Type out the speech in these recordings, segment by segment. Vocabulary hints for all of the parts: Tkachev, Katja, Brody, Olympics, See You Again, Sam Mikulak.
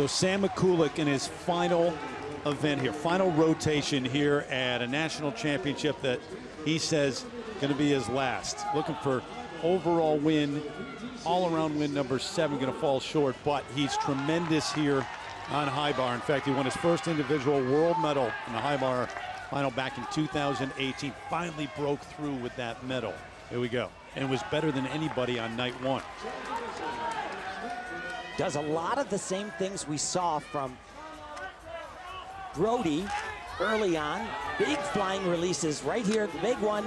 So Sam Mikulak in his final event here, final rotation here at a national championship that he says going to be his last. Looking for overall win, all-around win number 7, going to fall short, but he's tremendous here on high bar. In fact, he won his first individual world medal in the high bar final back in 2018. Finally broke through with that medal. Here we go. And was better than anybody on night 1. Does a lot of the same things we saw from Brody early on. Big flying releases right here, the big one.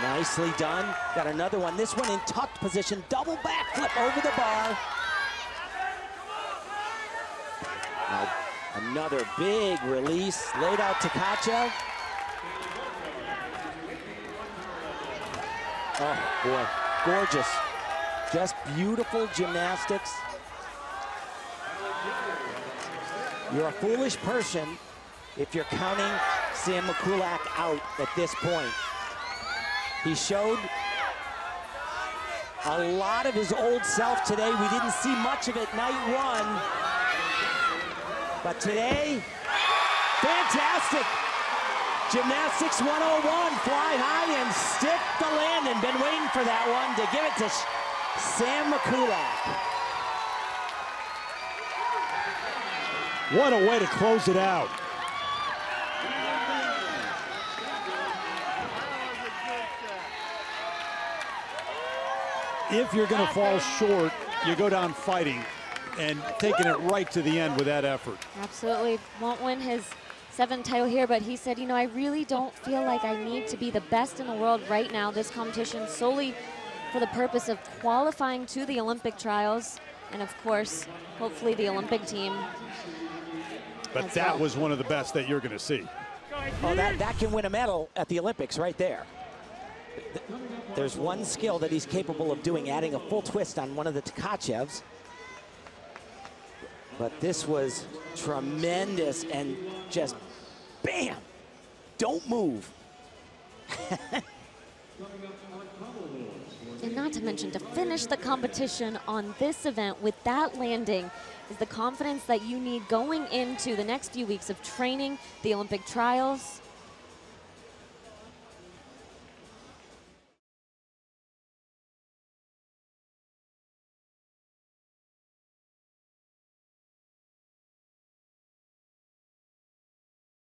Nicely done. Got another one. This one in tucked position, double backflip over the bar. Now, another big release laid out to Katja. Oh boy, gorgeous. Just beautiful gymnastics. You're a foolish person if you're counting Sam Mikulak out at this point. He showed a lot of his old self today. We didn't see much of it night 1. But today, fantastic. Gymnastics 101, fly high and stick the landing. Been waiting for that one to give it to Sam Mikulak. What a way to close it out. If you're going to fall short, you go down fighting and taking it right to the end with that effort. Absolutely. Won't win his 7th title here, but he said, you know, I really don't feel like I need to be the best in the world right now. This competition solely for the purpose of qualifying to the Olympic trials. And of course, hopefully the Olympic team. But that was one of the best that you're going to see. Oh, that can win a medal at the Olympics right there. There's one skill that he's capable of doing, adding a full twist on one of the Tkachevs. But this was tremendous and just bam, don't move. And not to mention, to finish the competition on this event with that landing is the confidence that you need going into the next few weeks of training, the Olympic trials.